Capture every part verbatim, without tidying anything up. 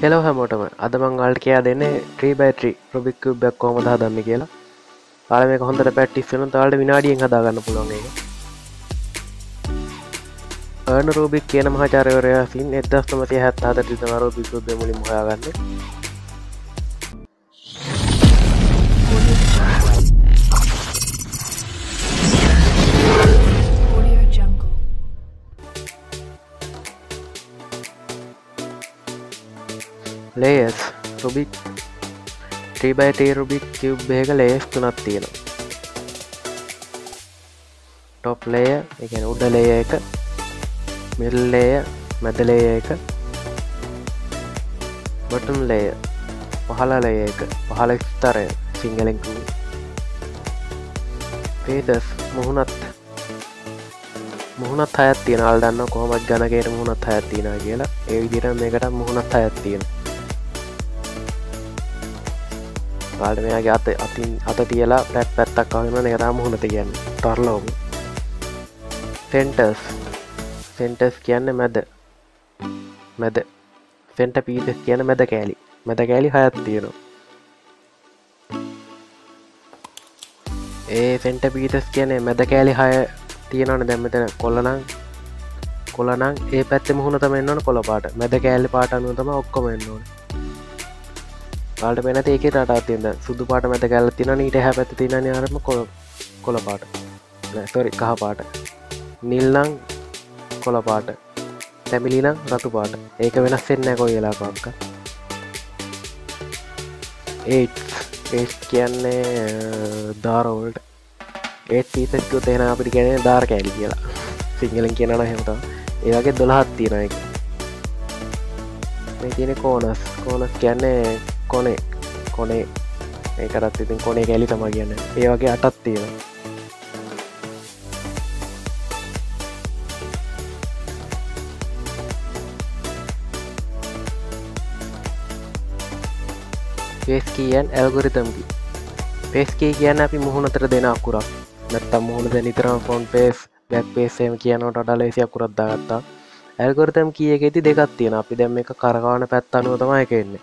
Hello හැමෝටම අද මම ඔයාලට කියා දෙන්නේ three by three Rubik's Cube එකක් කොහොමද හදන්නේ කියලා. ඔයාලා මේක හොඳට ප්‍රැක්ටිස් කරනොත් ඔයාලට විනාඩියෙන් හදා ගන්න පුළුවන් ඒක. අර්න රූබික් කියන මහාචාර්යවරයා විසින් nineteen seventy-four දී තමයි Rubik's Cube මුලින්ම හොයාගන්නේ. Layers Rubik three by three Rubik cube එක layers තුනක් තියෙනවා. Top layer, ඒ කියන්නේ උඩ layer එක, middle layer, මැද layer එක, bottom layer, පහළ layer එක, පහළ ස්තරය, සිංගලෙන් කුයි. Faces මුහුණත් මුහුණත් හයක් තියෙනවා. ඔයාලා දන්නවා කොහොමද ඝනකයට මුහුණත් හයක් තියෙනවා කියලා. ඒ විදිහට මේකට මුහුණත් හයක් තියෙනවා. Kalau memang ya atau atau tiada plat plat tak kau memang negara mohon tiada terlalu. Centers, centers kiannya mad, mad, center piece kiannya mad kali, mad kali hayat tiada. Eh center piece kiannya mad kali hayat tiada nih demi demi kolanang, kolanang eh plat mohon itu mainan kolapat, mad kali partan itu mah okko mainan. Kalau di mana tiga rata tiada, sudu part mana tiga lalat tiada ni deh apa tu tiada ni arah mana kola kola part, sorry kah part, nilang kola part, family lang ratu part, eka mana senna kau ialah apa? Eight, eight kian ne dar old, eight tiada tu tiada apa ni kian ne dar kali ialah, single kian ana yang tu, eka ke dua hati tiada. Ini kian ne corners, corners kian ne kone kone ඒක අරත් ඉතින් කෝනේ කැලි තමයි කියන්නේ. ඒ වගේ අටක් තියෙනවා. Face key and algorithm key. Face key කියන්නේ අපි මුහුණ අතර දෙන අකුරක්. නැත්තම් මුහුණ දෙන විතරම front face, back face එහෙම කියනකොට වඩා ලේසි අකුරක් දාගත්තා. Algorithm key එකේදී දෙකක් තියෙනවා. අපි දැන් මේක කරකවන පැත්ත අනුව තමයි ඒක එන්නේ.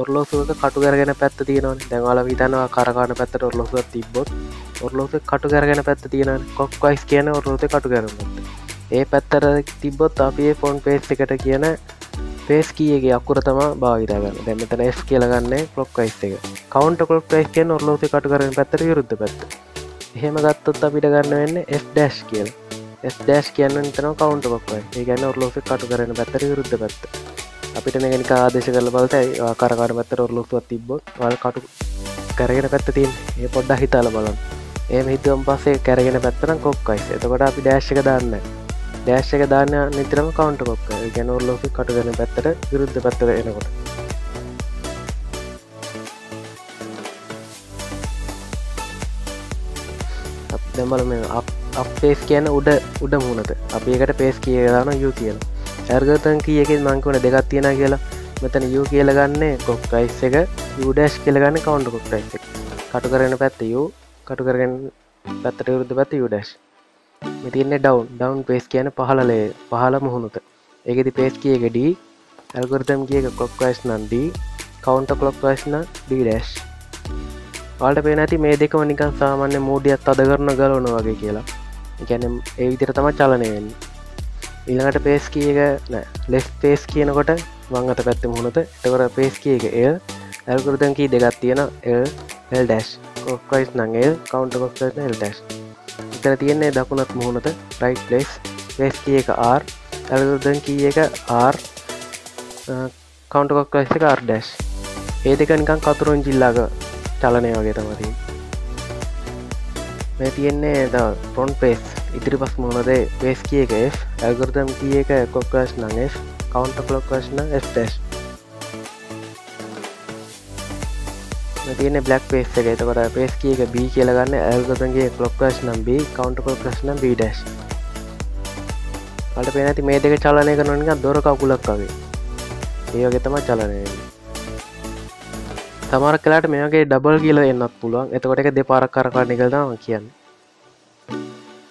ඔරලෝසුවක කටු කරගෙන පැත්ත තියෙනවනේ. දැන් ඔයාලා හිතනවා කරකවන පැත්තට ඔරලෝසුවක් තිබ්බොත් ඔරලෝසුවේ කටු කරගෙන පැත්ත තියෙනවනේ. කොක්කයිස් කියන ඔරලෝසුවේ කටු කරනවා. ඒ පැත්තට තිබ්බොත් අපි මේ ෆොන්ට් පේස් එකට කියන පේස් කී එකේ අකුර තමයි භාවිත කරන්නේ. දැන් මෙතන F කියලා ගන්නනේ ක්ලොක්වයිස් එක. කවුන්ටර් ක්ලොක්වයිස් කියන ඔරලෝසුවේ කටු කරගෙන පැත්තට විරුද්ධ පැත්ත. එහෙම ගත්තොත් අපිට ගන්න වෙන්නේ F' කියලා. F' කියන්නේ නිතරම කවුන්ටර් ක්ලොක්වයිස්. ඒ කියන්නේ ඔරලෝසුවේ කටු කරගෙන පැත්තට විරුද්ධ පැත්ත. අපිට මේක නිකන් ආදේශ කරලා බලතයි ආකාරකාර පැත්තට ඔරලෝසුවක් තිබ්බොත් වල කටු කරගෙන පැත්ත තියෙන්නේ. ඒ පොඩ්ඩක් හිතලා බලන්න. එහෙම හිතුවම පස්සේ කරගෙන පැත්ත නම් කොක්කයිස්. එතකොට අපි ඩෑෂ් එක දාන්නේ. ඩෑෂ් එක දාන්නේ නිතරම කවුන්ටර් කොක්ක. ඒ කියන්නේ ඔරලෝසුවක් කටු කරගෙන පැත්තට විරුද්ධ පැත්තට එනකොට. අපි දැන් බලමු මේ අප් අප් ෆේස් කියන්නේ උඩ උඩ මූණට. අපි ඒකට පේස් කී එක දානවා U කියලා. Algorithm key එකෙන් මම කියවන දෙකක් තියෙනවා කියලා. මෙතන U කියලා ගන්නේ clockwise එක, U' කියලා ගන්නේ counter clockwise එක. කටු කරගෙන පැත්ත U, කටු කරගෙන පැත්තට විරුද්ධ පැත්ත U'. මේ තියෙන්නේ down, down face කියන්නේ පහළ layer, පහළ මුහුණත. ඒකෙදි face key එක D, algorithm key එක clockwise නම් D, counter clockwise නම් D'. ඔයාලට පේන ඇති මේ දෙකම නිකන් සාමාන්‍ය මෝඩියක් අද කරන ගලවනවා වගේ කියලා. ඒ කියන්නේ ඒ විදිහට තමයි චලනය වෙන්නේ. ඊළඟට පේස් කී එක නෑ left face කියනකොට වම් අත පැත්තේ මුහුණත. ඒතකොට පේස් කී එක L, algorithm key දෙකක් තියෙනවා L, L' clockwise නම් L, counter clockwise නම් L'. ඉතන තියෙන්නේ දකුණත් මුහුණත right place. Face key එක R, algorithm key එක R, counter clockwise එක R'. මේ දෙක නිකන් කතරොන් ජිල්ලාක චලනය වගේ තමයි තියෙන්නේ. මේ තියෙන්නේ the front face ඉදිරිපස් මොනද බේස් කී එක F, ඇල්ගොරිතම් කී එක clockwise නම් F, counter clockwise නම් F'. මේ තියෙන්නේ black face එක. එතකොට බේස් කී එක B කියලා ගන්න. ඇල්ගොරිතම් කී එක clockwise නම් B, counter clockwise නම් B'. ඔයාලට පේන ඇති මේ දෙක චලනය කරනවා නිකන් දොර කකුලක් වගේ. ඒ වගේ තමයි චලනය වෙන්නේ. සමහර කාලට මේ වගේ ඩබල් කියලා එන්නත් පුළුවන්. එතකොට ඒක දෙපාරක් කරකවන්න කියලා තමයි කියන්නේ.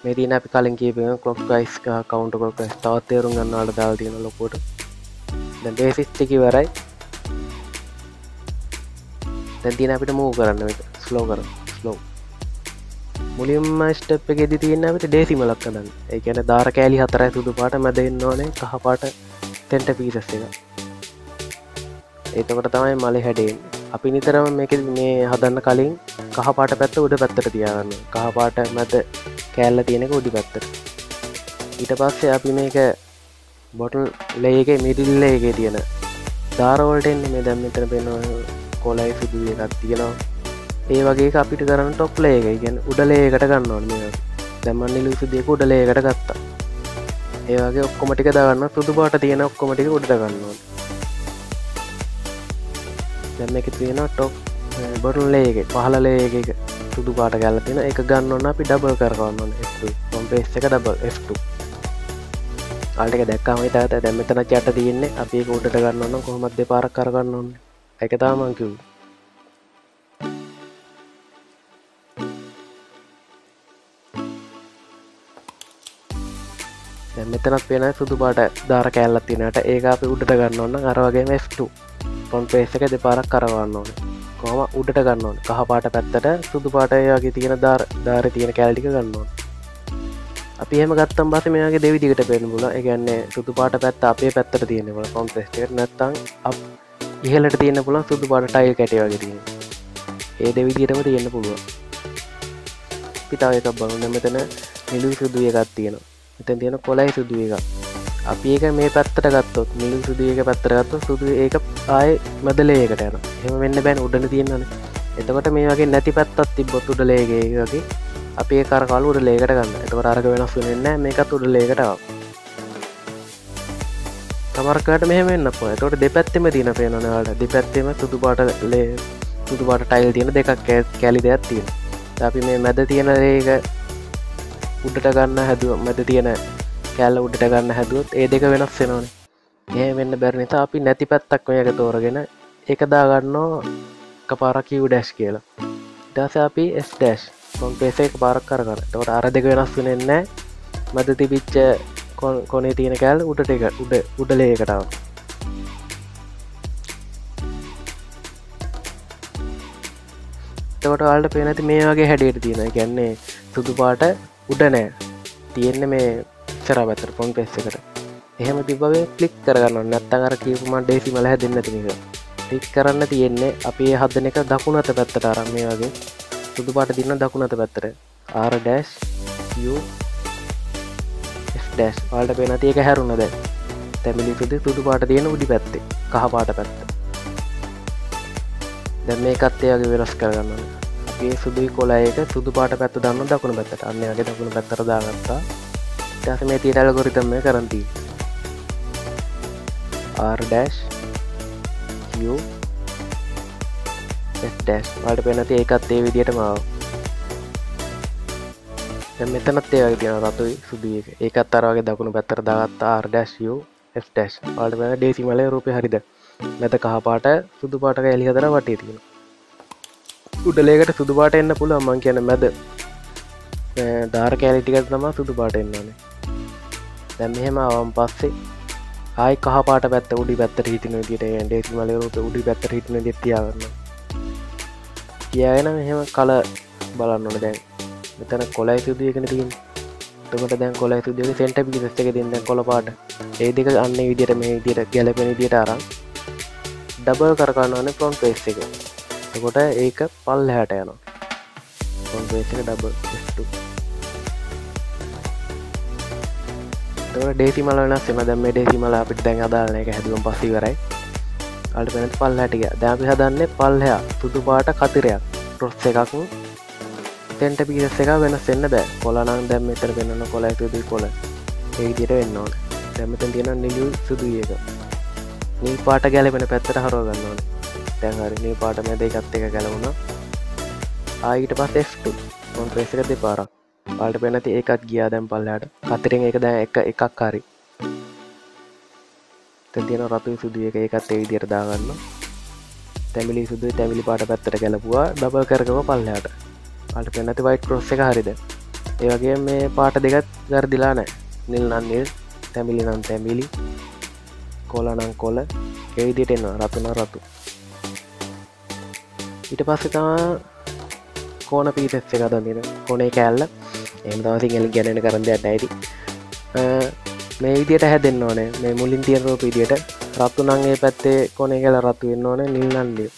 මේ තියෙන අපි කලින් කියපු clockwise counter clockwise තවත් තේරුම් ගන්නවට දාලා තියෙන ලොකුවට. දැන් basics ටික ඉවරයි. දැන් තියෙන අපිට මූව් කරන්න මේක ස්ලෝ කරන්න ස්ලෝ මුලින්ම ස්ටෙප් එකේදී තියෙන අපිට ඩෙසිමලක් හදන්න. ඒ කියන්නේ දාර කෑලි හතරයි සුදු පාට මැද එන්න ඕනේ කහ පාට ටෙන්ට පීසස් එක. එතකොට තමයි මලේ හැඩෙන්නේ. අපි නිතරම මේකේ මේ හදන්න කලින් කහ පාට පැත්ත උඩ පැත්තට තියාගන්න. කහ පාට මැද කෑල්ල තියෙනක උඩ පැත්තට. ඊට පස්සේ අපි මේක බොටල් ලේ එකේ මිඩල් ලේ එකේ තියෙන දාර වලට එන්නේ මේ දැන් මෙතන පේනවා කොලයි සුදු එකක් තියෙනවා. ඒ වගේ එක අපිට කරන්න টপ ලේ එක. ඒ කියන්නේ උඩ ලේ එකට ගන්න ඕනේ මේක. දැන් මම නිලු සුදු එක උඩ ලේ එකට ගත්තා. ඒ වගේ ඔක්කොම ටික දාගන්න සුදු පාට තියෙන ඔක්කොම ටික උඩට ගන්න ඕනේ. දැන් මේකේ තියෙනවා টপ බොටල් ලේ එකේ පහළ ලේ එකේ සුදු පාට ගාලා තියෙන එක ගන්න ඕන අපි ඩබල් කරගන්න ඕනේ එෆ් ටු. කොම්ප්‍රෙස් එක ඩබල් එෆ් ටු. අල්ලක දැක්කම ඒ තාත දැන් මෙතන යට තියෙන්නේ අපි ඒක උඩට ගන්න ඕන නම් කොහොමද දෙපාරක් කර ගන්න ඕනේ. ඒක තමයි මං කිව්වේ. දැන් මෙතනත් වෙන සුදු පාට දාර කෑල්ලක් තියෙනට ඒක අපි උඩට ගන්න ඕන නම් අර වගේම එෆ් ටු ෆොන්ට් පේස් එක දෙපාරක් කරවන්න ඕනේ. කොහොම උඩට ගන්න ඕනේ. කහ පාට පැත්තට සුදු පාට ඒ වගේ තියෙන දාර දාරේ තියෙන කෑල්ල ටික ගන්න ඕනේ. අපි එහෙම ගත්තම පස්සේ මෙයාගේ දෙවි දිගට පේන්න බුණා. ඒ කියන්නේ සුදු පාට පැත්ත අපේ පැත්තට තියෙන්න බුණා. කොම්ප්‍රෙස්ට් එකට නැත්තම් අප් ඉහළට තියෙන්න පුළුවන් සුදු පාට ටයිල් කැටේ වගේ තියෙන. ඒ දෙවි දිගටම තියෙන්න පුළුවන්. අපි තව එකක් බලමු. දැන් මෙතන නිලු සුදු එකක් තියෙනවා. මෙතන තියෙන කොළයි සුදු එකක්. අපි ඒක මේ පැත්තට ගත්තොත් නිලු සුදු එක පැත්තට ගත්තොත් සුදු ඒක ආයේ මැදලේ එකට යනවා. එහෙම වෙන්න බෑනේ උඩන තියෙනවනේ. එතකොට මේ වගේ නැති පැත්තක් තිබ්බොත් උඩලේ එකේ වගේ අපි ඒ කරකවල උඩ ලේකට ගන්න. එතකොට අරක වෙනස් වෙන්නේ නැහැ. මේකත් උඩ ලේකට ආවා. තමරකට මෙහෙම වෙන්න පුළුවන්. එතකොට දෙපැත්තෙම තියෙන පේනවනේ ඔයාලට. දෙපැත්තෙම සුදු පාට ලේ සුදු පාට ටයිල් තියෙන දෙකක් කැලි දෙකක් තියෙනවා. අපි මේ මැද තියෙන ලේක උඩට ගන්න හැදුවා. මැද තියෙන කැල උඩට ගන්න හැදුවොත් ඒ දෙක වෙනස් වෙනවනේ. එහෙම වෙන්න බැරි නිසා අපි නැති පැත්තක් මේක තෝරගෙන ඒක දා ගන්නවා එකපාර Q- කියලා. ඊට පස්සේ අපි S- කොම්පේසේක පාරක් කර කර. එතකොට අර දෙක වෙනස් වෙන්නේ නැහැ. මැද තිබිච්ච කොනේ තියෙන කැල උඩට එක උඩ උඩ ලේයකට ආවා. එතකොට ඔයාලට පේන ඇති මේ වගේ හැඩයට තියෙනවා. ඒ කියන්නේ සුදු පාට උඩ නැහැ. තියෙන්නේ මේ ඉස්සරහ පැත්තට කොම්පේස් එකට. එහෙම තිබ්බම ක්ලික් කරගන්න ඕනේ. නැත්තම් අර කීප මන් ඩෙසිමල් හැදෙන්නේ නැති නේද? ක්ලික් කරන්න තියෙන්නේ අපි මේ හදන එක දකුණු අත පැත්තට අරන් මේ වගේ සුදු පාට දින දකුණු අත පැත්තට R dash U F dash වලට පේන තේ එක හැරුණා දැන්. තැඹිලි සුදු සුදු පාට දින උඩි පැත්තේ කහ පාට පැත්ත. දැන් මේකත් ඒ වගේ වෙනස් කරගන්න ඕනේ. අපි මේ සුදුයි කොළය එක සුදු පාට පැත්ත දාන්න දකුණු පැත්තට. අන්න ඒ වගේ දකුණු පැත්තට දාගත්තා. ඊට පස්සේ මේ තියෙන ඇල්ගොරිතම් එක කරන් තියෙන්නේ R dash U ටැස් වලට පේනති ඒකත් ඒ විදිහටම ආවා. දැන් මෙතනත් ඒ වගේ තියෙනවා රතුයි සුදුයි එක. ඒකත් අර වගේ දකුණු පැත්තට දාගත්තා R-U F- වලට පේන ඩෙසිමලේ රූපේ හරියද? මැද කහ පාට සුදු පාට කැලි හතර වටේ තියෙනවා. උඩ ලේකට සුදු පාට එන්න පුළුවන්. මම කියන්නේ මැද දාර කැලි ටිකක් තමයි සුදු පාට එන්න ඕනේ. දැන් මෙහෙම ආවම පස්සේ ආයි කහ පාට පැත්ත උඩි පැත්තට හිටින විදිහට ඩෙසිමලේ රූපේ උඩි පැත්තට හිටින විදිහට තියාගන්න. කියගෙන මෙහෙම කල බලන්න ඕනේ. දැන් මෙතන කොළයි සුදු එකනේ තියෙන්නේ. එතකොට දැන් කොළයි සුදු එකේ සෙන්ටර් පීසස් එක දෙන්න දැන් කොළ පාට. ඒ දෙක අන්නේ විදියට මේ විදියට ගැලපෙන විදියට අරන් ඩබල් කර ගන්න ඕනේ ෆ්‍රන්ට් පේස් එක. එතකොට ඒක පල්ලෙහාට යනවා. ෆ්‍රන්ට් පේස් එක ඩබල් එෆ් ටු. එතකොට ඩෙසිමල් වෙනස් වෙනවා. දැන් මේ ඩෙසිමල් අපිට දැන් අදාළ නැහැ. ඒක හැදුවම පස්සේ ඉවරයි. අල්ට වෙනත් පල්ලෙහාට ගියා. දැන් අපි හදන්නේ පල්ලෙහා සුදු පාට කතරයක්. ක්‍රොස් එකක් ටෙන්ට පීසස් එක වෙනස් වෙන්න බෑ. කොළ නම් දැන් මෙතන වෙනන කොළයි සුදුයි කොළ. ඒ විදිහට වෙන්න ඕනේ. දැන් මෙතන තියෙන නිලු සුදුයි එක. නිල් පාට ගැලපෙන පැත්තට හරව ගන්න ඕනේ. දැන් හරි නිල් පාට මැද එකත් එක ගැලවුණා. ආයි ඊට පස්සේ එෆ් ටු කොම්ප්‍රෙස් එක දෙපාරක්. අල්ට වෙන නැති එකක් ගියා දැන් පල්ලෙහාට. කතරෙන් එක දැන් එක එකක් හරි. තියෙන රතුයි සුදුයි එක ඒකත් ඒ විදිහට දාගන්න. තැඹිලි සුදුයි තැඹිලි පාට පැත්තට ගැලපුවා ඩබල් කරගම පල්ලෙහාට. පාට පේන්නේ නැති white cross එක හරියද? ඒ වගේම මේ පාට දෙකත් වැරදිලා නැහැ. නිල් නම් නිල්, තැඹිලි නම් තැඹිලි, කොළ නම් කොළ. ඒ විදිහට එනවා රතු නම් රතු. ඊට පස්සේ තමයි කෝණ පීසස් එක හදන්න තියෙන කෝණේ කැල්ල. එහෙම තමයි සිංහලෙන් ගණන් කරන්න දෙයක් නැහැ ඉතින්. මේ විදියට හැදෙන්න ඕනේ. මේ මුලින් තියෙන රූප විදියට රතු නම් මේ පැත්තේ කෝණේ කැල්ල රතු වෙන්න ඕනේ නිල් නම් නිල්.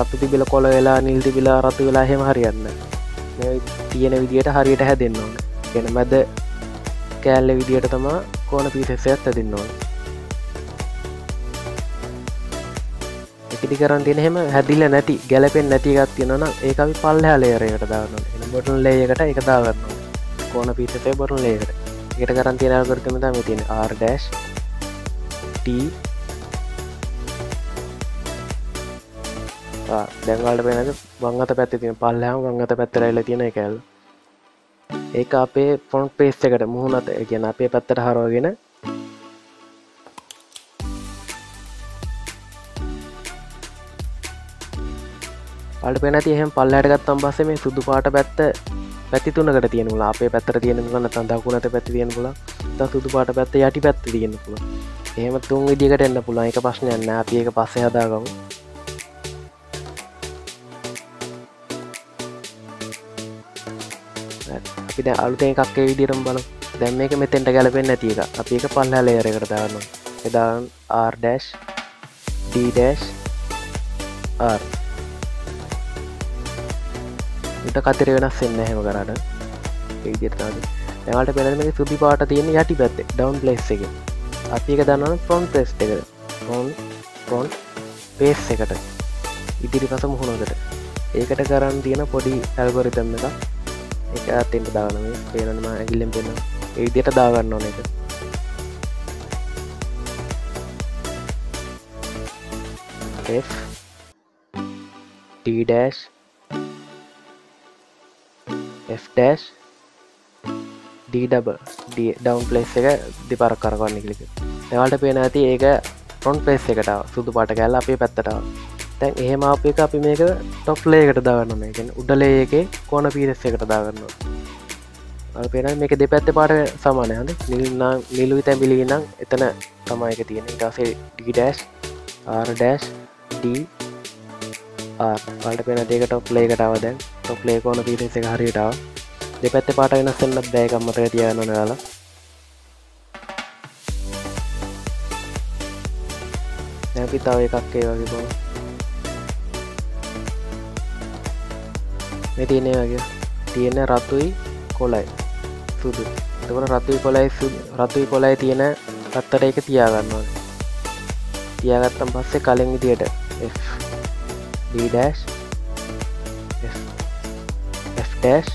රතු තිබිලා කොළ වෙලා නිල් තිබිලා රතු වෙලා එහෙම හරියන්නේ නැහැ. මේ තියෙන විදියට හරියට හැදෙන්න ඕනේ. කියන මැද කැල්ල විදියට තමයි කෝණ පීසස් එකත් හැදෙන්න ඕනේ. ඉතිකරන් තියෙන හැම හැදිලා නැති ගැලපෙන්නේ නැති එකක් තියෙනවා නම් ඒක අපි පල්ලෙහා ලේයර් එකට දාන්න ඕනේ. එහෙනම් බොටන් ලේයර් එකට ඒක දාගන්න ඕනේ. කෝණ පීසස් එක බොටන් ලේයර් එකට. ඒකට කරන් තියෙන ඇල්ගොරිතම් තමයි මේ තියෙන්නේ R dash T ආ දැන් ඔයාලට පේනද වම් අත පැත්තේ තියෙන පල්ලෙහාම වම් අත පැත්තට ඇවිල්ලා තියෙන එක ඇල්ල. ඒක අපේ ෆොන්ට් පේස්ට් එකට මුහුණ අත කියන්නේ අපේ පැත්තට හරවගෙන අල්ට පේනති එහෙම පල්ලෙහාට ගත්තන් පස්සේ මේ සුදු පාට පැත්ත පැති තුනකට තියෙන බුල අපේ පැත්තට තියෙන බුල නැත්නම් දකුණු අත පැත්තේ තියෙන බුල නැත්නම් සුදු පාට පැත්ත යටි පැත්තේ තියෙන බුල එහෙම තුන් විදිහකට එන්න පුළුවන් ඒක ප්‍රශ්නයක් නෑ අපි ඒක පස්සේ හදාගමු අපි දැන් අලුතෙන් එකක් ඒ විදිහටම බලමු දැන් මේක මෙතෙන්ට ගැලපෙන්නේ නැති එක අපි ඒක පල්ලෙහා ලේයර් එකට දානවා ඒක දාන්න R dash D dash R ඊට කතර වෙනස් වෙන්නේ නැහැ හැම කරාට. ඒ විදිහට තමයි. දැන් ඔයාලට බලන්න මේක සුදු පාට තියෙන යටි පැත්තේ ඩවුන් ප්ලේස් එකේ. අපි ඒක දානවා ෆ්‍රොන්ට් ප්ලේස් එකට. ෆ්‍රොන්ට් ෆ්‍රොන්ට් පේස් එකට. ඉදිරිපස මුහුණකට. ඒකට කරන් තියෙන පොඩි ඇල්ගොරිතම් එකක්. ඒක අතින් දානවා මේ පේනවනේ මම ඇඟිල්ලෙන් පෙන්නනවා. ඒ විදිහට දා ගන්න ඕනේ ඒක. F T dash F dash D double D down place එක දෙපාරක් කරකවන්න ක්ලික් කරලා ඔයාලට පේන ඇති ඒක front face එකට ආවා සුදු පාට කැල්ල අපේ පැත්තට ආවා දැන් එහෙම ආපු එක අපි මේක top layer එකට දාගන්න ඕනේ කියන්නේ උඩ layer එකේ corner pieces එකට දාගන්න ඕනේ ඔයාලා පේනවා මේක දෙපැත්තේ පාට සමානයි හරි නිල් නම් නිලුයි තැඹිලි නම් එතන තමයි ඒක තියෙන්නේ ඊට පස්සේ D dash R dash D R ඔයාලට පේන දෙක top layer එකට ආවා දැන් top layer corner pieces එක හරියට ආවා දෙපැත්තේ පාට වෙනස් වෙන්න බෑ එකක් මතක තියාගන්න ඕනේ ඔයාලා දැන් අපි තව එකක් ඒ වගේ බලමු මේ තියෙන වගේ තියෙන රතුයි කොළයි සුදු එතකොට රතුයි කොළයි සුදු රතුයි කොළයි තියෙන පැත්තට ඒක තියාගන්න ඕනේ තියාගත්තන් පස්සේ කලින් විදියට F D dash dash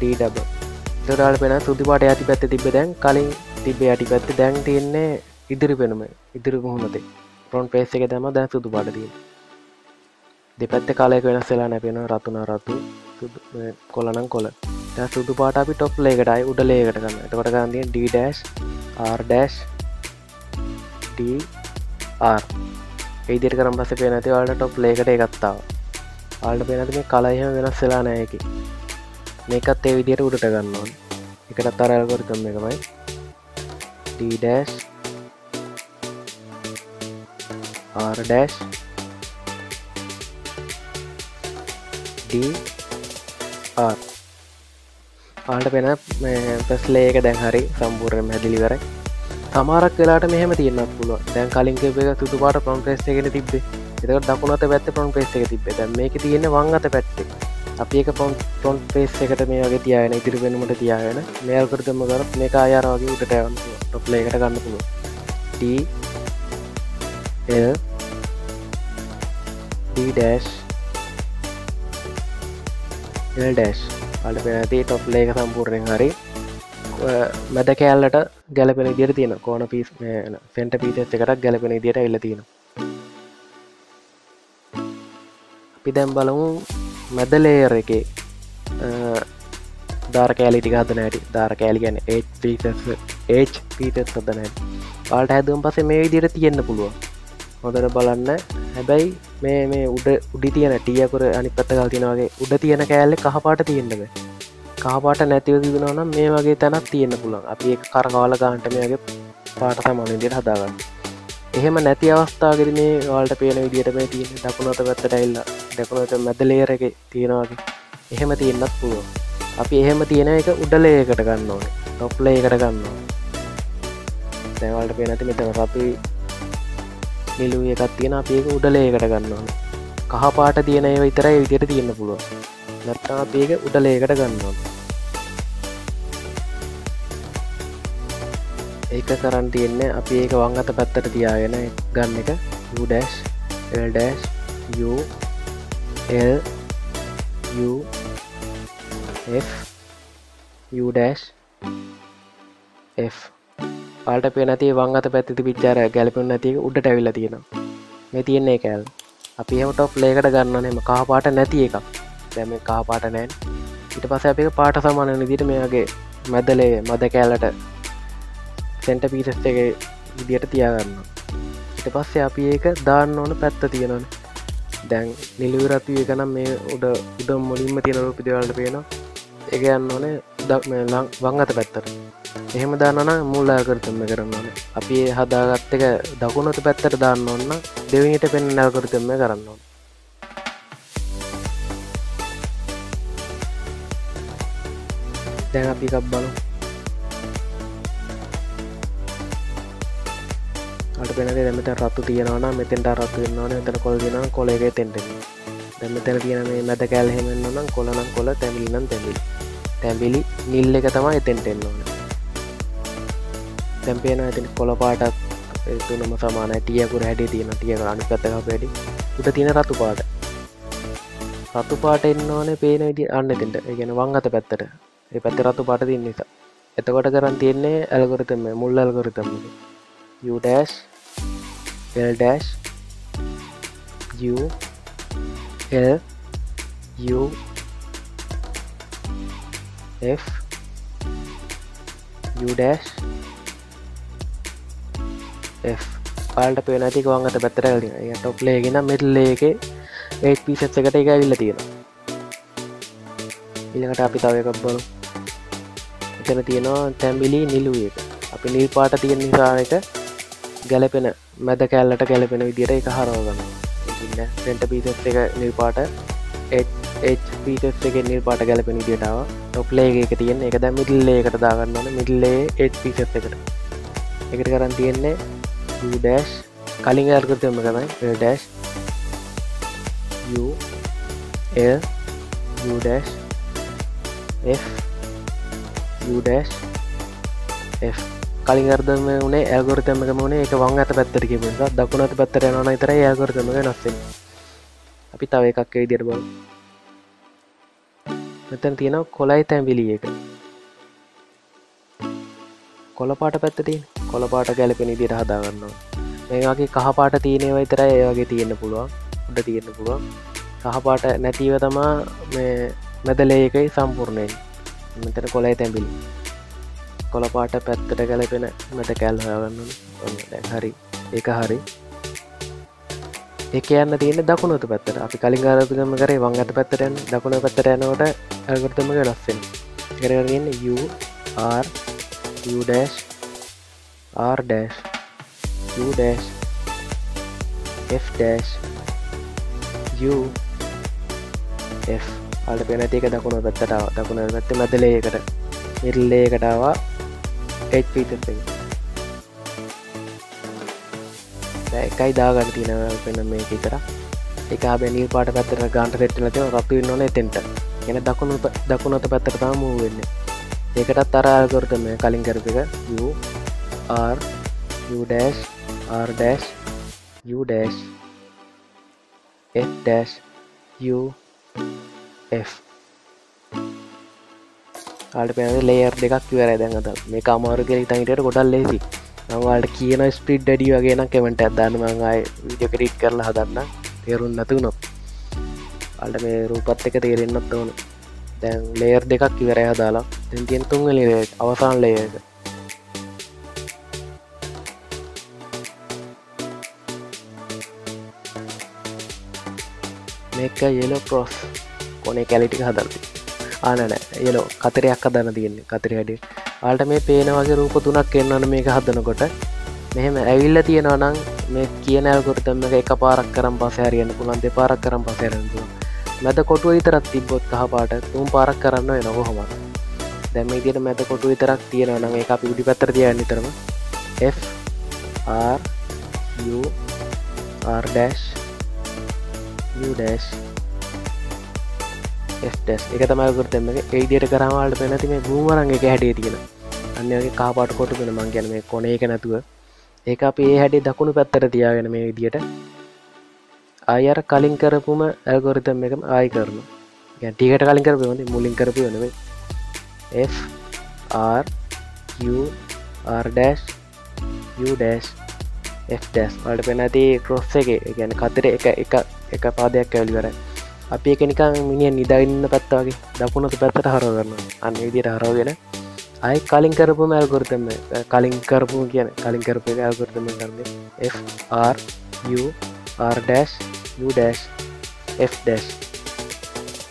D double. ඒකට ඔයාලා පේනවා සුදු පාට යටි පැත්තේ තිබ්බ දැන් කලින් තිබ්බ යටි පැත්තේ දැන් තියෙන්නේ ඉදිරි වෙනම ඉදිරි මුහුණතේ. ෆ්‍රොන්ට් පේස් එකේ තමයි දැන් සුදු පාට තියෙන්නේ. දෙපැත්තේ කාලයක වෙනස් වෙලා නැහැ පේනවා රතු නම් රතු සුදු කොළ නම් කොළ. දැන් සුදු පාට අපි টপ ලේයර් එකට ආයි උඩ ලේයර් එකට ගන්න. එතකොට ගන්න තියෙන්නේ D dash R dash D R. ඒ විදිහට කරන් පස්සේ පේනවා ඉතින් ඔයාලට টপ ලේයර් එකට ඒකත් ආවා. ඔයාලට පේනද මේ කලර් එහෙම වෙනස් වෙලා නැහැ ඒකේ. මේකත් ඒ විදිහට උඩට ගන්න ඕනේ. ඒකටත් අර ඇල්ගොරිතම් එකමයි. D dash R dash D R. ඔයාලට පේන මේ ප්‍රස්ලේ එක දැන් හරි සම්පූර්ණයෙන්ම හැදිලි ඉවරයි. තමාරක් වෙලාට මෙහෙම තියෙන්නත් පුළුවන්. දැන් කලින් කියපු එක සුදු පාට ප්‍රොම්ප්‍රෙස් එකේදී තිබ්බේ. එතකොට දකුණු අත පැත්තේ ෆ්‍රොන්ට් පේස් එක තිබ්බේ. දැන් මේකේ තියෙන්නේ වම් අත පැත්තේ. අපි ඒක ෆ්‍රොන්ට් පේස් එකට මේ වගේ තියාගෙන ඉදිරි වෙනුමට තියාගෙන මේ ඇල්ගොරිතම් එක කරොත් මේක ආය අර වගේ උඩට යන්න පුළුවන්. ටොප් ලේ එකට ගන්න පුළුවන්. D L D dash L dash. ඔයාලට පේනදී ටොප් ලේ එක සම්පූර්ණයෙන් හරි මැද කැලලට ගැලපෙන විදියට තියෙනවා. කෝණ පීස් මේ සෙන්ටර් පීසස් එකටත් ගැලපෙන විදියට ඇවිල්ලා තියෙනවා. අපි දැන් බලමු මැද ලේයර් එකේ දාර කැලී ටික හදන හැටි. දාර කැලී කියන්නේ H pieces H pieces හදන හැටි. ඔයාලට හැදුවම පස්සේ මේ විදිහට තියෙන්න පුළුවන්. හොඳට බලන්න. හැබැයි මේ මේ උඩ උඩි තියෙන T අකුර අනිත් පැත්ත ගාලා තියෙන වගේ උඩ තියෙන කැලේ කහ පාට තියෙන්න බෑ. කහ පාට නැතිව තිබුණා නම් මේ වගේ තැනක් තියෙන්න පුළුවන්. අපි ඒක කරකවලා ගන්නට මේ වගේ පාට තමයි විදිහට හදාගන්න. එහෙම නැති අවස්ථාවකදී මේ ඔයාලට පේන විදිහට මේ තියෙන දකුණු අත පැත්තට ඇවිල්ලා දකුණු අත මැද ලේයර් එකේ තියෙනවා වගේ එහෙම තියෙන්නත් පුළුවන්. අපි එහෙම තියෙන එක උඩ ලේයර් එකට ගන්න ඕනේ. টপ ලේයර් එකට ගන්න ඕනේ. දැන් ඔයාලට පේන ඇති මෙතන අපි නිලු එකක් තියෙනවා. අපි ඒක උඩ ලේයර් එකට ගන්න ඕනේ. කහ පාට තියෙන ඒවා විතරයි ඒ විදිහට තියෙන්න පුළුවන්. නැත්නම් අපි ඒක උඩ ලේයර් එකට ගන්න ඕනේ. ඒක කරන් තියෙන්නේ අපි ඒක වම් අත පැත්තට තියාගෙන ගන්න එක u dash l dash u l u f u dash f වලට පේන තියෙන්නේ වම් අත පැත්තේ තිබිච්ච අර ගැලපෙන්නේ නැති එක උඩට ඇවිල්ලා තියෙනවා. මේ තියෙන්නේ ඒකල්. අපි එහෙම টপ ලේයර් එකට ගන්න ඕනේ. මේ කහ පාට නැති එකක්. දැන් මේ කහ පාට නැහැ. ඊට පස්සේ අපි ඒක පාට සමාන වෙන විදිහට මේ වගේ මැද ලේයර් මැද කැලට සෙන්ට පීරස් එක විදියට තියාගන්න. ඊට පස්සේ අපි ඒක දාන්න ඕන පැත්ත තියෙනවනේ. දැන් නිලු රතු එක නම් මේ උඩ උඩ මුලින්ම තියෙන රූප දෙවලට පේනවා. ඒක යන්න ඕනේ වම් අත පැත්තට. එහෙම දානවා නම් මූලාකෘතිම කරන්න ඕනේ. අපි ඒ හදාගත්ත එක දකුණු අත පැත්තට දාන්න ඕන නම් දෙවෙනියට පෙන්වන අකෘතිම කරන්න ඕනේ. දැන් අපි එකක් බලමු. අට පෙනදේ දැන් මෙතන රතු තියනවා නම් මෙතෙන්ට රතු වෙනවා නම් මෙතන කොළ දිනනවා නම් කොළ එකේ තෙන්ට එනවා. දැන් මෙතන තියෙන මේ මැද කැල එහෙම වෙනවා නම් කොළ නම් කොළ තැඹිලි නම් තැඹිලි. තැඹිලි නිල් එක තමයි එතෙන්ට එන්න ඕනේ. දැන් පේනවා එතන කොළ පාටත් ඒ තුනම සමානයි. ටිය අකුර හැඩේ තියෙනවා. ටිය අකුර අනිත් පැත්තක හැඩි. උඩ තියෙන රතු පාට. රතු පාට එන්න ඕනේ පේන විදිහට අන්න එතෙන්ට. ඒ කියන්නේ වම් අත පැත්තට. ඒ පැත්තේ රතු පාට තියෙන නිසා. එතකොට කරන් තියන්නේ ඇල්ගොරිතම් එක මුල් ඇල්ගොරිතම් එක. U dash L dash U L U F U dash F පාලට පේන ඇති ගවන් අත පැත්තට ඇවිල්ලා. ඒ කියන්නේ top layer එකේ නම් middle layer එකේ eight pieces එකට ඒක ඇවිල්ලා තියෙනවා. ඊළඟට අපි තව එකක් බලමු. මෙතන තියෙනවා තැඹිලි නිලු එක. අපි නිල් පාට තියෙන නිසා ඒක ගැලපෙන මැද කැල්ලට ගැලපෙන විදිහට ඒක හරව ගන්නවා. ඉතින් සෙන්ටර් පීසස් එක නිල් පාට H පීසස් එකේ නිල් පාට ගැලපෙන විදිහට ආවා. টপ ලේයර් එකේ තියෙන ඒක දැන් මිඩල් ලේයර් එකට දාගන්න ඕනේ. මිඩල් ලේයර් H පීසස් එකට. ඒකට කරන් තියෙන්නේ U dash කලින් ඇල්ගොරිතම් එක තමයි L dash U L U dash F U dash F කලින් අර්ධම උනේ ඇල්ගොරිතම් එකම උනේ ඒක වම් අත පැත්තට ගිය නිසා දකුණු අත පැත්තට යනවා නම් විතරයි ඇල්ගොරිතම් එක වෙනස් වෙන්නේ. අපි තව එකක් ඒ විදිහට බලමු. මෙතන තියෙනවා කොළයි තැඹිලි එක. කොළ පාට පැත්ත තියෙන. කොළ පාට ගැලපෙන විදිහට හදා ගන්න ඕනේ. මේ වගේ කහ පාට තියෙන ඒවා විතරයි ඒ වගේ තියෙන්න පුළුවන්. උඩ තියෙන්න පුළුවන්. කහ පාට නැතිව තමයි මේ මැදලේ එකේ සම්පූර්ණ වෙන්නේ. මෙතන කොළයි තැඹිලි. කොළ පාට පැත්තට ගැලපෙන මැද කැල් හොයාගන්න ඕනේ. හරි. ඒක හරි. ඒක යන්න තියෙන්නේ දකුණු අත පැත්තට. අපි කලින් ආරම්භ කරේ වම් අත පැත්තට යන. දකුණු පැත්තට යනකොට ඇල්ගොරිතම් එක වෙනස් වෙනවා. ඒකට U R U dash R dash U dash F dash U F. අර පේන දෙක දකුණු පැත්තට ආවා. දකුණු පැත්තේ මැද ලේයර් එකට middle layer එකට ආවා. එකයි දාගන්න තියෙනවා වෙන මේක විතර. ඒක ආබේ නිල් පාට පැත්තට ගානට සෙට් වෙලා තියෙනවා. රතු වෙන්න ඕනේ එතෙන්ට. එන දකුණු දකුණු අත පැත්තට තමයි මූව් වෙන්නේ. ඒකටත් අර ඇල්ගොරිතම් එක කලින් කරපු එක U R U dash R dash U dash F dash U F ආට පේන ලේයර් දෙකක් ඉවරයි දැන් අද. මේක අමාරු කියලා හිතන් හිටියට ගොඩක් ලේසි. මම ඔයාලට කියන ස්පීඩ් වැඩි වගේ නම් කමෙන්ට් එකක් දාන්න. මම ආයේ වීඩියෝ එඩිට් කරලා හදන්නම්. තේරුම් නැති වුණොත්. ඔයාලට මේ රූපත් එක තේරෙන්නත් ඕන. දැන් ලේයර් දෙකක් ඉවරයි හදාලා. දැන් තියෙන තුන්වෙනි ලේයර් එක අවසාන ලේයර් එක. මේක yellow cross කොනේ කැලිටික හදලා. ආනන යලෝ කතරයක් හදන්න තියෙන්නේ. කතරේ හැඩේ. ඔයාලට මේ පේන වගේ රූප තුනක් එන්නවනේ මේක හදනකොට. මෙහෙම ඇවිල්ලා තියෙනවා නම් මේ කියන ඇල්ගොරිතම් එක එකපාරක් කරන් පස්සේ හරියන්න පුළුවන්, දෙපාරක් කරන් පස්සේ හරියන්න පුළුවන්. මැද කොටුව විතරක් තිබ්බොත් කහ පාට තුන් පාරක් කරන්න වෙනවා කොහොමද? දැන් මේ විදිහට මැද කොටුව විතරක් තියෙනවා නම් ඒක අපි උඩි පැත්තට තියන්න විතරම F R U R dash U dash F dash එක තමයි ඇල්ගොරිතම් එක. ඒ විදිහට කරාම වලට පේන තියෙන්නේ බූමරංග එක හැඩේ තියෙන අන්න ඒ වගේ කහ පාට කොටු වෙන මං කියන්නේ මේ කොනේ එක නැතුව ඒක අපි ඒ හැඩේ දකුණු පැත්තට තියාගෙන මේ විදියට ආය අර කලින් කරපුම ඇල්ගොරිතම් එකම ආයි කරනවා. يعني ටිකකට කලින් කරපුවා නේ මුලින් කරපුවා නෙමෙයි. F R U R dash U dash F dash වලට වෙනදී ක්‍රොස් එකේ يعني කතරේ එක එක එක පාදයක් ඇවිල්ලා ඉවරයි. අපි ඒක නිකන් මිනිහ නිදාගෙන ඉන්න පැත්ත වගේ දකුණු පැත්තට හරව ගන්නවා. අන්න ඒ විදියට හරවගෙන I calling කරපුම ඇල්ගොරිතම් එක calling කරපුම කියන්නේ calling කරපු එක ඇල්ගොරිතම් එක කරන්නේ F R U R dash U dash F dash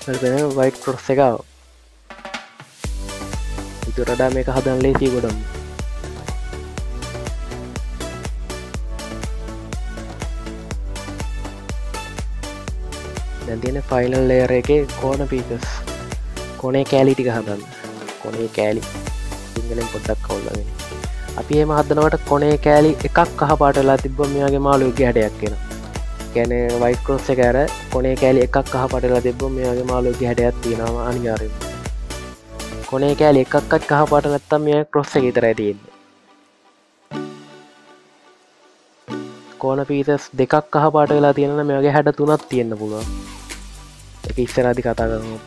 බලන්න white cross එක ආව. ඉතරදා මේක හදන්න ලේසි ගොඩම. දැන් තියෙන final layer එකේ corner pieces කොනේ කැලි ටික හදන්න. කොනේ කැලි සිංහලෙන් පොඩ්ඩක් කවුලගෙන අපි එහෙම හදනකොට කොනේ කෑලි එකක් කහ පාට වෙලා තිබ්බම මේ වගේ මාළුවෙක්ගේ හැඩයක් එනවා. කියන්නේ white cross එක අර කොනේ කෑලි එකක් කහ පාට වෙලා තිබ්බම මේ වගේ මාළුවෙක්ගේ හැඩයක් තියෙනවා අනිවාර්යයෙන්ම. කොනේ කෑලි එකක්වත් කහ පාට නැත්තම් මේ cross එක විතරයි තියෙන්නේ. corner pieces දෙකක් කහ පාට වෙලා තියෙනවා නම් මේ වගේ හැඩ තුනක් තියෙන්න පුළුවන්. ඒක ඉස්සරහදී කතා කරමු.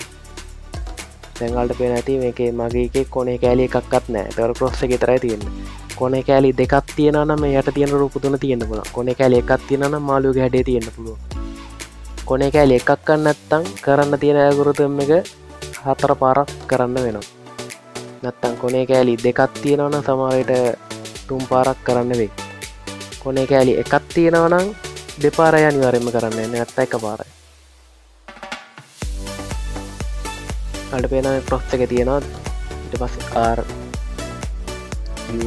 දැන්වලට පේන ඇති මේකේ මගේ එකේ කොනේ කෑලි එකක්වත් නැහැ. ඒතකොට ක්‍රොස් එක විතරයි තියෙන්නේ. කොනේ කෑලි දෙකක් තියෙනවා නම් මේ යට තියෙන රූප තුන තියෙන්න පුළුවන්. කොනේ කෑලි එකක් තියෙනවා නම් මාළුවගේ හැඩේ තියෙන්න පුළුවන්. කොනේ කෑලි එකක් ගන්න නැත්නම් කරන්න තියෙන ඇල්ගොරිතම් එක හතර පාරක් කරන්න වෙනවා. නැත්නම් කොනේ කෑලි දෙකක් තියෙනවා නම් සමහර විට තුන් පාරක් කරන්න වෙයි. කොනේ කෑලි එකක් තියෙනවා නම් දෙපාරයි අනිවාර්යයෙන්ම කරන්න වෙන්නේ නැත්නම් එකපාරයි. අලට පේන ප්‍රොස් එක තියෙනවා ඊට පස්සේ R U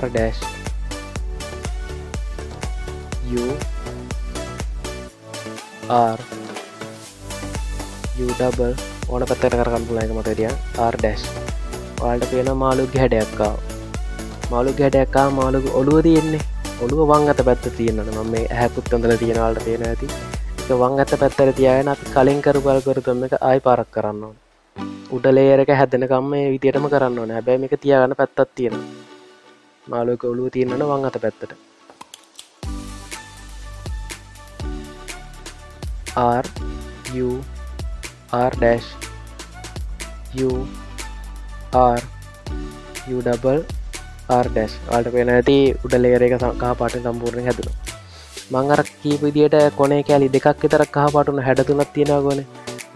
R dash U R U double ඕන පැත්තකට කරගන්න පුළුවන් එක මත තියන R dash ඔයාලට පේන මාළුගේ හැඩයක් ආවා. මාළුගේ හැඩයක් ආව මාළුගේ ඔළුව තියෙන්නේ ඔළුව වම් අත පැත්තේ තියෙනවා. මම මේ ඇහැකුත් අඳලා තියෙනවා ඔයාලට පේන ඇති. වංගත පැත්තට තියාගෙන අපි කලින් කරපු ඇල්ගොරිතම් එක ආයි පාරක් කරන්න ඕන. උඩ ලේයර් එක හැදෙනකම් මේ විදියටම කරන්න ඕනේ. හැබැයි මේක තියාගන්න පැත්තක් තියෙනවා. මාළුවක ඔළුව තියෙනවනේ වංගත පැත්තට. R U R dash U R U double R dash. ඔයාලට පේන ඇති උඩ ලේයර් එක කහ පාටෙන් සම්පූර්ණයෙන් හැදුණා. මං අර කීප විදියට කොනේ කැලි දෙකක් විතර කහ පාට උන හැඩ තුනක් තියෙනවා ගොනේ.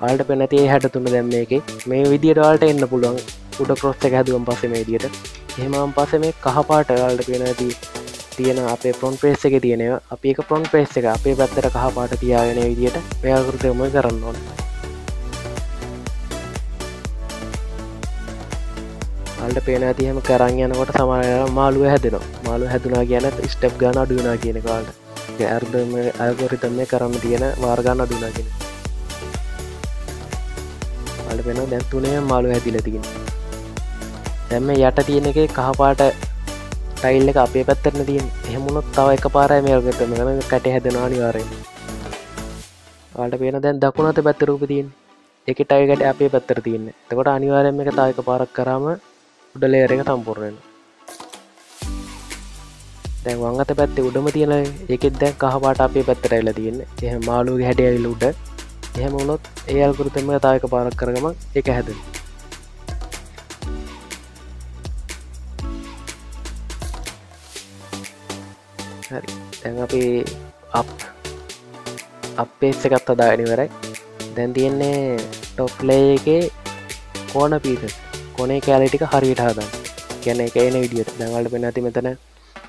ඔයාලට පේන ඇති ඒ හැඩ තුන දැන් මේකේ මේ විදියට ඔයාලට එන්න පුළුවන්. උඩ ක්‍රොස් එක හැදුවම පස්සේ මේ විදියට. එහෙමම පස්සේ මේ කහ පාට ඔයාලට පේන ඇති තියෙන අපේ ෆ්‍රොන්ට් පේස් එකේ තියෙන ඒවා. අපි ඒක ෆ්‍රොන්ට් පේස් එක අපේ පැත්තට කහ පාට තියාගෙන මේ විදියට මේ ආකෘතියම කරන්න ඕනේ. ඔයාලට පේන ඇති එහෙම කරන් යනකොට සමහර වෙලාවට මාළුව හැදෙනවා. මාළුව හැදුනා කියනත් ස්ටෙප් ගන්න අඩු වෙනවා කියන එක ඔයාලට ඇර්දම ඇල්ගොරිතම් එක කරන්න තියෙන වාර්ගන්න අඳුනා කියන. වල වෙන දැන් තුනේ මාළු හැදිලා තියෙනවා. දැන් මේ යට තියෙන එකේ කහ පාට ටයිල් එක අපේ පැත්තටම තියෙන්නේ. එහෙම වුණොත් තව එකපාරයි මේ ඇල්ගොරිතම් එක මේ කැටේ හැදෙනවා අනිවාර්යයෙන්ම. වලට වෙන දැන් දකුණු අත පැත්තේ රූපේ තියෙන්නේ. ඒකේ ටයිල් කැටේ අපේ පැත්තට තියෙන්නේ. එතකොට අනිවාර්යයෙන්ම මේක තව එකපාරක් කරාම උඩ ලේයර් එක සම්පූර්ණ වෙනවා. දැන් වම් අත පැත්තේ උඩම තියෙන ඒකෙත් දැන් කහ පාට අපේ පැත්තට ඇවිල්ලා තියෙන්නේ. එහෙම මාළුවගේ හැඩය ඇවිල්ලා උඩ. එහෙම වුණොත් ඒ ඇල්ගොරිතම් එක තව එකපාරක් කරගම ඒක හැදෙනවා. හරි. දැන් අපි අප් අප් පේස් එකත් හදාගෙන ඉවරයි. දැන් තියෙන්නේ ටොප් ලේයර් එකේ corner pieces. කොනේ කැලේ ටික හරියට හදාගන්න. කියන්නේ ඒක එන විදියට. දැන් ඔයාලට පේන ඇති මෙතන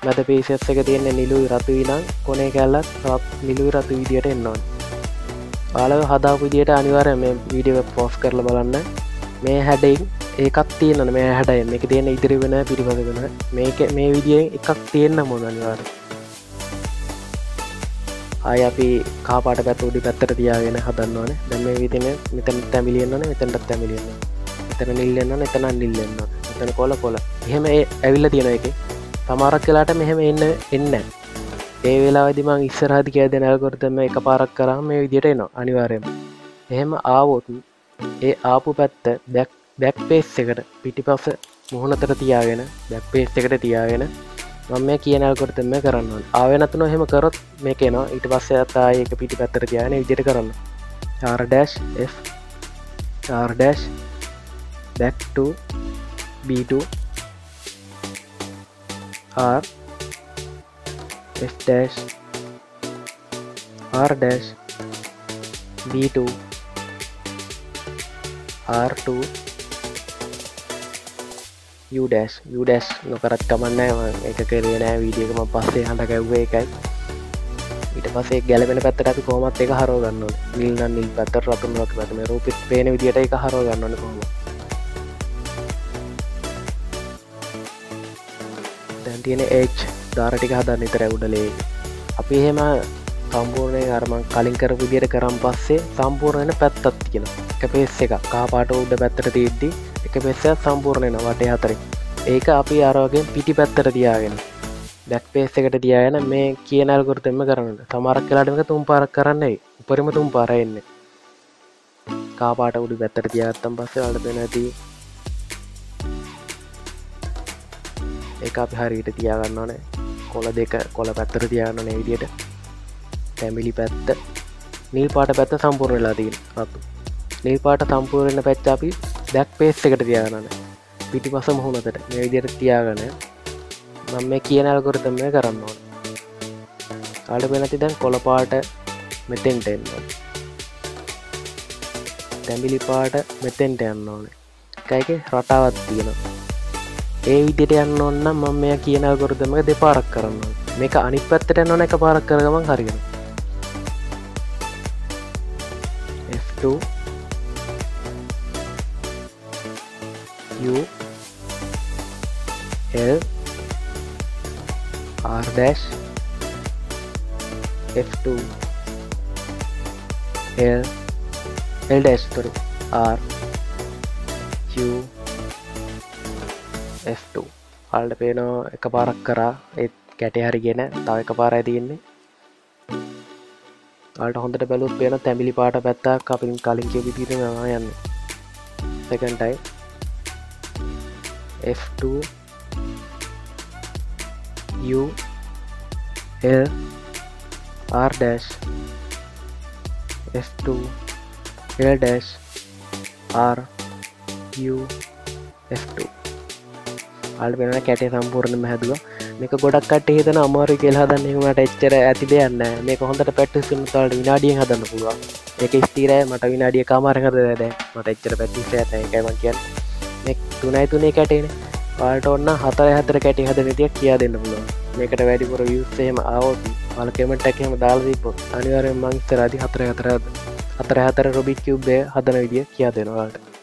මැද පීසස් එක තියෙන්නේ නිලුයි රතුයි නම් කොනේ කැල්ලත් තවත් නිලුයි රතු විදියට එන්න ඕනේ. ඔයාලා හදාපු විදියට අනිවාර්යයෙන් මේ වීඩියෝ එක පෝස්ට් කරලා බලන්න. මේ හැඩින් එකක් තියෙනවනේ මේ හැට එන්නේ. මේකේ තියෙන ඉදිරි වෙන පිටිපස්ස වෙන මේක මේ විදියෙන් එකක් තියෙන්න ඕන අනිවාර්යයෙන්. ආය අපි කහ පාට පැත්ත උඩි පැත්තට තියාගෙන හදන්න ඕනේ. දැන් මේ විදිහේ මෙතනත් තැඹිලි එන්න ඕනේ, මෙතනත් තැඹිලි එන්න ඕනේ. මෙතන නිල් එන්න ඕනේ, මෙතන නිල් එන්න ඕනේ. මෙතන කොළ කොළ. එහෙම ඒ ඇවිල්ලා තියෙන එකේ තමාරක් වෙලාට මෙහෙම එන්න එන්නේ නැහැ. ඒ වෙලාවේදී මම ඉස්සරහට කියලා දෙන ඇල්ගොරිතම් එක පාරක් කරාම මේ විදිහට එනවා අනිවාර්යයෙන්ම. එහෙම ආවොත් ඒ ආපු පැත්ත බැක් බැක් පේස් එකට පිටිපස මොහොනතර තියාගෙන බැක් පේස් එකට තියාගෙන මම මේ කියන ඇල්ගොරිතම් එක කරන්න ඕනේ. ආවේ නැතුනො එහෙම කරොත් මේක එනවා. ඊට පස්සේ ආයෙ ඒක පිටිපැත්තට තියාගෙන මේ විදිහට කරන්න. R-F R- back to B two R F dash R dash B two R two U dash U dash නොකරත් කමන්න එක කෙරේ නෑ වීඩියෝ එක මම පස්සේ හඳ ගැව්වේ එකයි. ඊට පස්සේ ගැලපෙන පැත්තට අපි කොහොමත් ඒක හරව ගන්න ඕනේ. නිල් නම් නිල් පැත්තට රතු නම් රතු පැත්තට මේ රූපෙත් පේන විදියට ඒක හරව ගන්න ඕනේ කොහොමද. දැන් තියෙන H දාර ටික හදන්න විතරයි උඩලේ. අපි එහෙම සම්පූර්ණයෙන් අර මම කලින් කරපු විදියට කරන් පස්සේ සම්පූර්ණ වෙන පැත්තක් තියෙනවා. එක පේස් එකක් කහ පාට උඩ පැත්තට තියෙද්දි එක පේස් එකක් සම්පූර්ණ වෙනවා වටේ හතරේ. ඒක අපි අර වගේ පිටි පැත්තට තියාගෙන බැක් පේස් එකට තියාගෙන මේ කියන ඇල්ගොරිතම් එක කරන්න. සමහරක් වෙලාවට මේක තුන් පාරක් කරන්න වෙයි. උඩරිම තුන් පාරයි එන්නේ. කහ පාට උඩ පැත්තට තියාගත්තන් පස්සේ ඔයාලට වෙන ඇති ඒක අපි හරියට තියාගන්න ඕනේ. කොළ දෙක කොළ පැත්තට තියාගන්න ඕනේ විදියට. තැඹිලි පැත්ත නිල් පාට පැත්ත සම්පූර්ණ වෙලා තියෙනවා. රතු. නිල් පාට සම්පූර්ණ වෙන පැත්ත අපි බැක් පේස් එකට තියාගන්න ඕනේ. පිටිපස මොහොතට මේ විදියට තියාගෙන මම මේ කියන ඇල්ගොරිතම් එක කරන්න ඕනේ. ආඩ වෙනති දැන් කොළ පාට මෙතෙන්ට එන්න ඕනේ. තැඹිලි පාට මෙතෙන්ට යන්න ඕනේ. ඒකේ රටාවක් තියෙනවා. ඒ විදිහට යන්න ඕන නම් මම මෙයා කියන ඇල්ගොරිතම් එක දෙපාරක් කරන්න ඕනේ. මේක අනිත් පැත්තට යන්න ඕන එක පාරක් කර ගමන් හරියනවා. F two U L R dash F two L L dash sorry R U F two අල්ට පේනෝ එක පාරක් කරා ඒත් කැටේ හරිගෙන තව එක පාරයි තියෙන්නේ. ඔයාලට හොඳට බැලුවොත් පේන තැඹිලි පාට පැත්තක් අපි කලින් කියපු විදිහටම යනවා යන්නේ. second time F two U L R dash F two L dash R U F two අල්පෙන කැටේ සම්පූර්ණයෙන්ම හැදුවා. මේක ගොඩක් කට්ටිය හිතන අමාරුයි කියලා හදන්න එහෙම මට එච්චර ඇති දෙයක් නැහැ. මේක හොඳට ප්‍රැක්ටිස් කරන තාලට විනාඩියෙන් හදන්න පුළුවන්. ඒක ස්ථිරයි. මට විනාඩියක අමාරුයි හදලා දැන් මට එච්චර ප්‍රැක්ටිස් එකක් නැහැ. ඒකයි මම කියන්නේ. මේ තුනයි තුනේ කැටේනේ. ඔයාලට ඕන නම් හතරයි හතර කැටේ හදන විදියක් කියා දෙන්න පුළුවන්. මේකට වැඩිපුර views එහෙම ආවොත් ඔයාලා කමෙන්ට් එකක් එහෙම දාලා තිබ්බොත් අනිවාර්යයෙන්ම මම ඉස්සරහදී හතරයි හතර හතරයි හතර Rubik's Cube හදන විදිය කියා දෙනවා ඔයාලට.